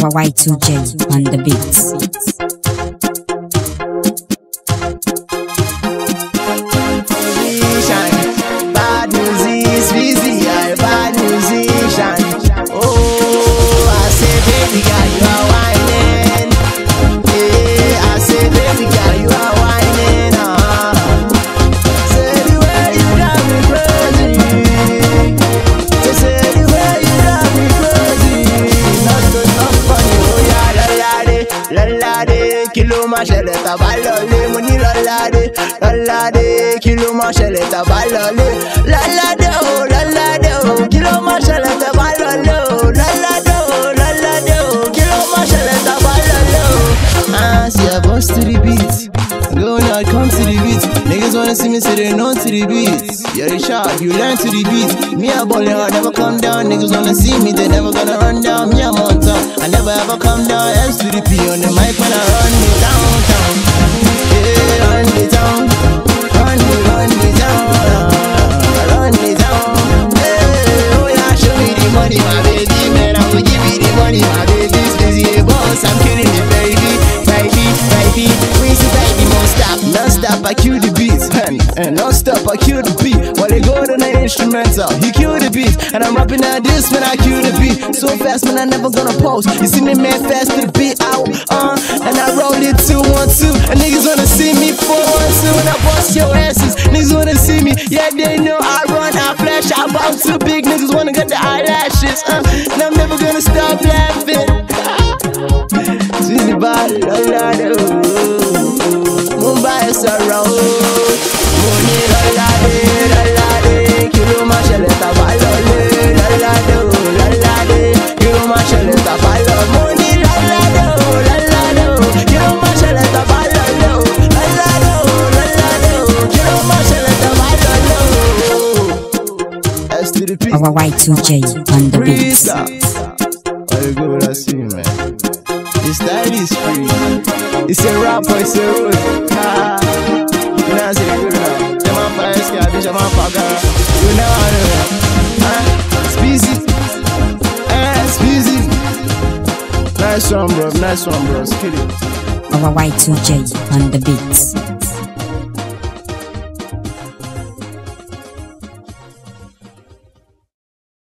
our Y2J on the beats. Kilo ma shele ta ba lole, mo ni Lolade, Lolade. Kilo ma shele ta ba lole, Lolade oh, Lolade oh. Kilo ma shele ta ba lole, Lolade oh, Lolade oh. Kilo ma shele ta ba lole oh. See I bounce to the beat, go now come to the beat. Niggas wanna see me say they know to the beat. Yeah, Richard, you learn to the beat. Me a ballin', I never come down. Niggas wanna see me, they never gonna run down. Me I'm on top, I never ever come down. S to the P on the mic when I run. I kill the beat, and non-stop I kill the beat. While they go on an instrumental, you kill the beat. And I'm rapping at this when I kill the beat. So fast man, I never gonna pause. You see me man fast to the beat out, and I roll it 2-1-2. And niggas wanna see me 4-1-2. When I bust your asses, niggas wanna see me. Yeah, they know I run, I flash, I bounce too big. Niggas wanna get the eyelashes, and I'm never gonna stop laughing. Our Y2J on the beats. This style is free. It's a rapper, it's a road. You know I say good rap. Them a fire sky, bitch I'm a fucker. You know I know rap. Speezy, speezy. Nice one, bro. Nice one, bro. Skid it. Our Y2J on the beats.